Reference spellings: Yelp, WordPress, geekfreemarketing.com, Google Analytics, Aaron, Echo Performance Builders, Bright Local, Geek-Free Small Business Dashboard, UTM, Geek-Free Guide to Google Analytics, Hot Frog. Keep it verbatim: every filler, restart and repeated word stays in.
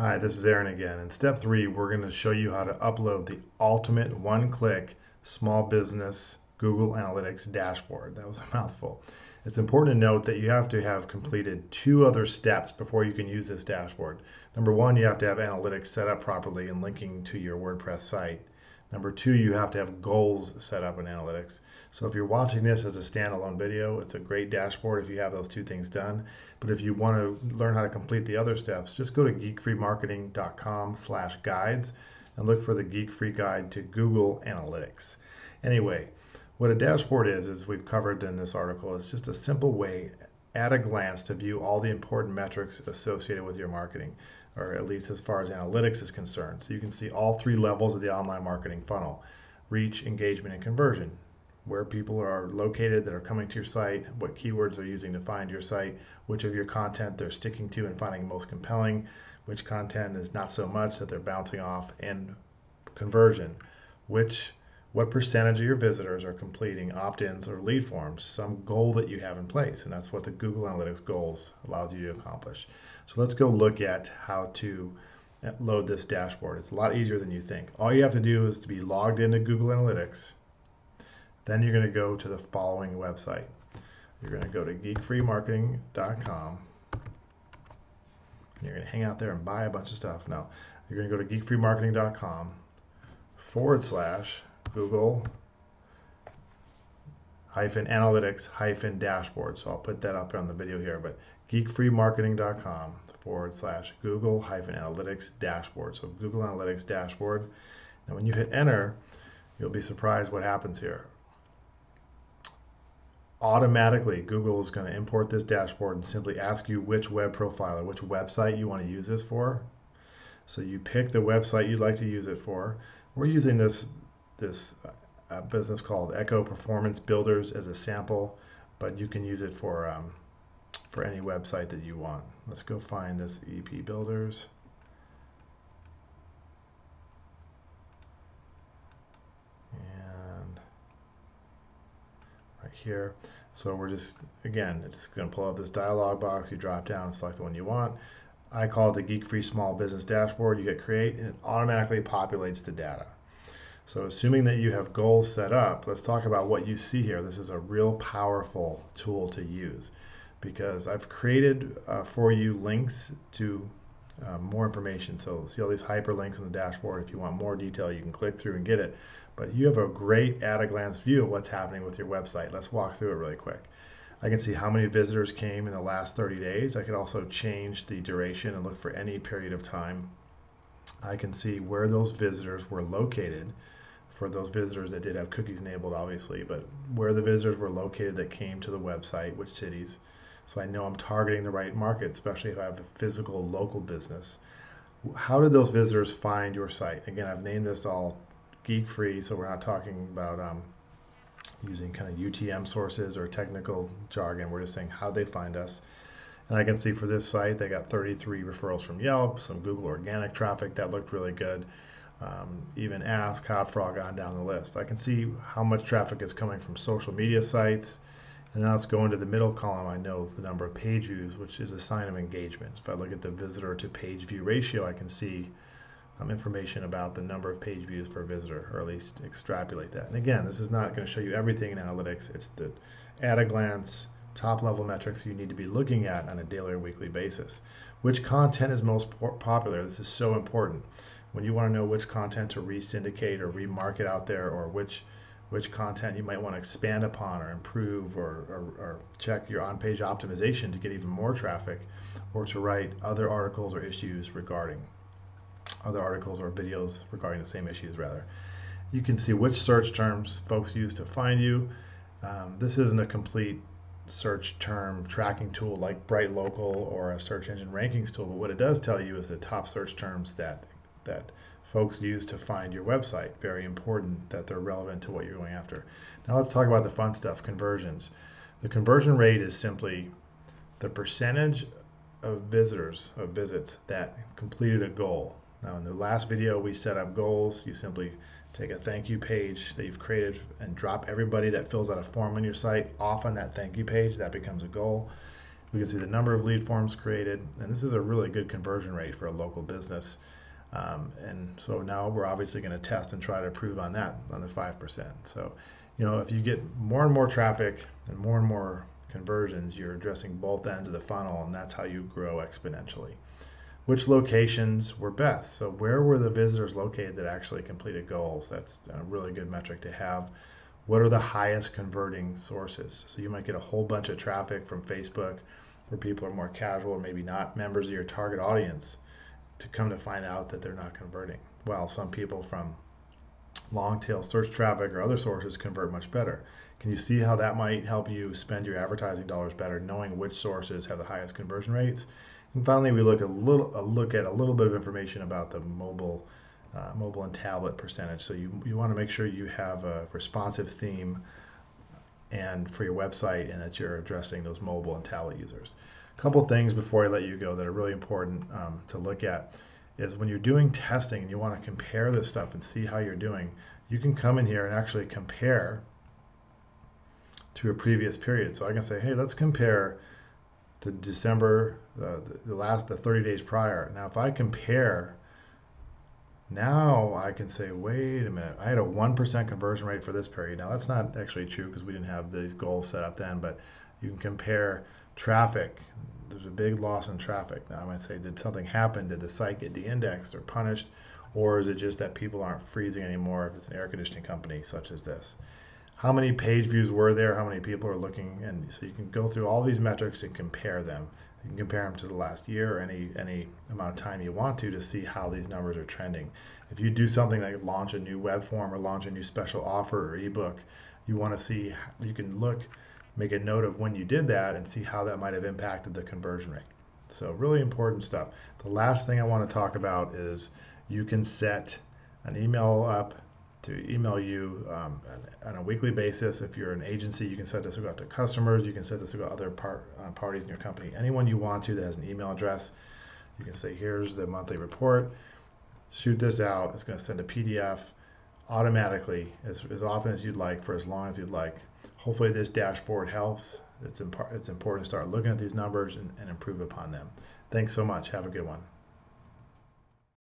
Hi, this is Aaron again. In step three, we're going to show you how to upload the ultimate one-click small business Google Analytics dashboard. That was a mouthful. It's important to note that you have to have completed two other steps before you can use this dashboard. Number one, you have to have analytics set up properly and linking to your WordPress site. Number two, you have to have goals set up in analytics. So if you're watching this as a standalone video, it's a great dashboard if you have those two things done. But if you want to learn how to complete the other steps, just go to geek free marketing dot com slash guides and look for the Geek-Free Guide to Google Analytics. Anyway, what a dashboard is, is we've covered in this article, is just a simple way at a glance to view all the important metrics associated with your marketing, or at least as far as analytics is concerned. So you can see all three levels of the online marketing funnel: reach, engagement, and conversion, where people are located that are coming to your site, what keywords they're using to find your site, which of your content they're sticking to and finding most compelling, which content is not so much that they're bouncing off, and conversion, which what percentage of your visitors are completing opt-ins or lead forms, some goal that you have in place. And that's what the Google Analytics goals allows you to accomplish. So let's go look at how to load this dashboard. It's a lot easier than you think. All you have to do is to be logged into Google Analytics. Then you're going to go to the following website. You're going to go to geek free marketing dot com. And you're going to hang out there and buy a bunch of stuff. No, you're going to go to geek free marketing dot com forward slash Google hyphen analytics hyphen dashboard. So I'll put that up on the video here, but geek free marketing dot com forward slash Google hyphen analytics dashboard. So Google Analytics dashboard. And when you hit enter, you'll be surprised what happens here. Automatically, Google is going to import this dashboard and simply ask you which web profile or which website you want to use this for. So you pick the website you'd like to use it for. We're using this this uh, business called Echo Performance Builders as a sample, but you can use it for um, for any website that you want. Let's go find this E P Builders. And right here. So we're just, again, it's going to pull up this dialog box. You drop down and select the one you want. I call it the Geek-Free Small Business Dashboard. You hit create and it automatically populates the data. So assuming that you have goals set up, let's talk about what you see here. This is a real powerful tool to use because I've created uh, for you links to uh, more information. So see all these hyperlinks on the dashboard. If you want more detail, you can click through and get it. But you have a great at-a-glance view of what's happening with your website. Let's walk through it really quick. I can see how many visitors came in the last thirty days. I could also change the duration and look for any period of time. I can see where those visitors were located. For those visitors that did have cookies enabled, obviously, but where the visitors were located that came to the website, which cities. So I know I'm targeting the right market, especially if I have a physical local business. How did those visitors find your site? Again, I've named this all geek-free, so we're not talking about um, using kind of U T M sources or technical jargon. We're just saying how they find us. And I can see for this site, they got thirty-three referrals from Yelp, some Google organic traffic that looked really good. Um, even Ask, Hot Frog, on down the list. I can see how much traffic is coming from social media sites. And now let's go into the middle column. I know the number of page views, which is a sign of engagement. If I look at the visitor to page view ratio, I can see um, information about the number of page views per visitor, or at least extrapolate that. And again, this is not going to show you everything in analytics. It's the at a glance, top level metrics you need to be looking at on a daily or weekly basis. Which content is most popular? This is so important. When you want to know which content to re-syndicate or remarket out there, or which which content you might want to expand upon or improve, or, or, or check your on-page optimization to get even more traffic, or to write other articles or issues regarding other articles or videos regarding the same issues, rather. You can see which search terms folks use to find you. Um, this isn't a complete search term tracking tool like Bright Local or a search engine rankings tool, but what it does tell you is the top search terms that that folks use to find your website. Very important that they're relevant to what you're going after. Now let's talk about the fun stuff, conversions. The conversion rate is simply the percentage of visitors, of visits that completed a goal. Now in the last video we set up goals. You simply take a thank you page that you've created and drop everybody that fills out a form on your site off on that thank you page. That becomes a goal. We can see the number of lead forms created, and this is a really good conversion rate for a local business. Um, and so now we're obviously going to test and try to improve on that, on the five percent. So, you know, if you get more and more traffic and more and more conversions, you're addressing both ends of the funnel, and that's how you grow exponentially. Which locations were best? So where were the visitors located that actually completed goals? That's a really good metric to have. What are the highest converting sources? So you might get a whole bunch of traffic from Facebook where people are more casual or maybe not members of your target audience, to come to find out that they're not converting. Well, some people from long tail search traffic or other sources convert much better. Can you see how that might help you spend your advertising dollars better, knowing which sources have the highest conversion rates? And finally, we look a little a look at a little bit of information about the mobile uh, mobile and tablet percentage. So you, you want to make sure you have a responsive theme and for your website, and that you're addressing those mobile and tablet users. Couple things before I let you go that are really important um, to look at is when you're doing testing and you want to compare this stuff and see how you're doing, you can come in here and actually compare to a previous period. So I can say, hey, let's compare to December, uh, the, the last the thirty days prior. Now if I compare, now I can say, wait a minute, I had a one percent conversion rate for this period. Now that's not actually true because we didn't have these goals set up then, but you can compare traffic. There's a big loss in traffic. Now I might say, did something happen? Did the site get de-indexed or punished? Or is it just that people aren't freezing anymore if it's an air conditioning company such as this? How many page views were there? How many people are looking? And so you can go through all these metrics and compare them. You can compare them to the last year or any, any amount of time you want to to see how these numbers are trending. If you do something like launch a new web form or launch a new special offer or ebook, you want to see, you can look, make a note of when you did that and see how that might have impacted the conversion rate. So really important stuff. The last thing I want to talk about is you can set an email up to email you um, on a weekly basis. If you're an agency, you can set this out to customers. You can set this out to other par uh, parties in your company. Anyone you want to that has an email address, you can say, here's the monthly report. Shoot this out. It's going to send a P D F automatically as, as often as you'd like for as long as you'd like. Hopefully this dashboard helps. It's, imp it's important to start looking at these numbers and, and improve upon them. Thanks so much. Have a good one.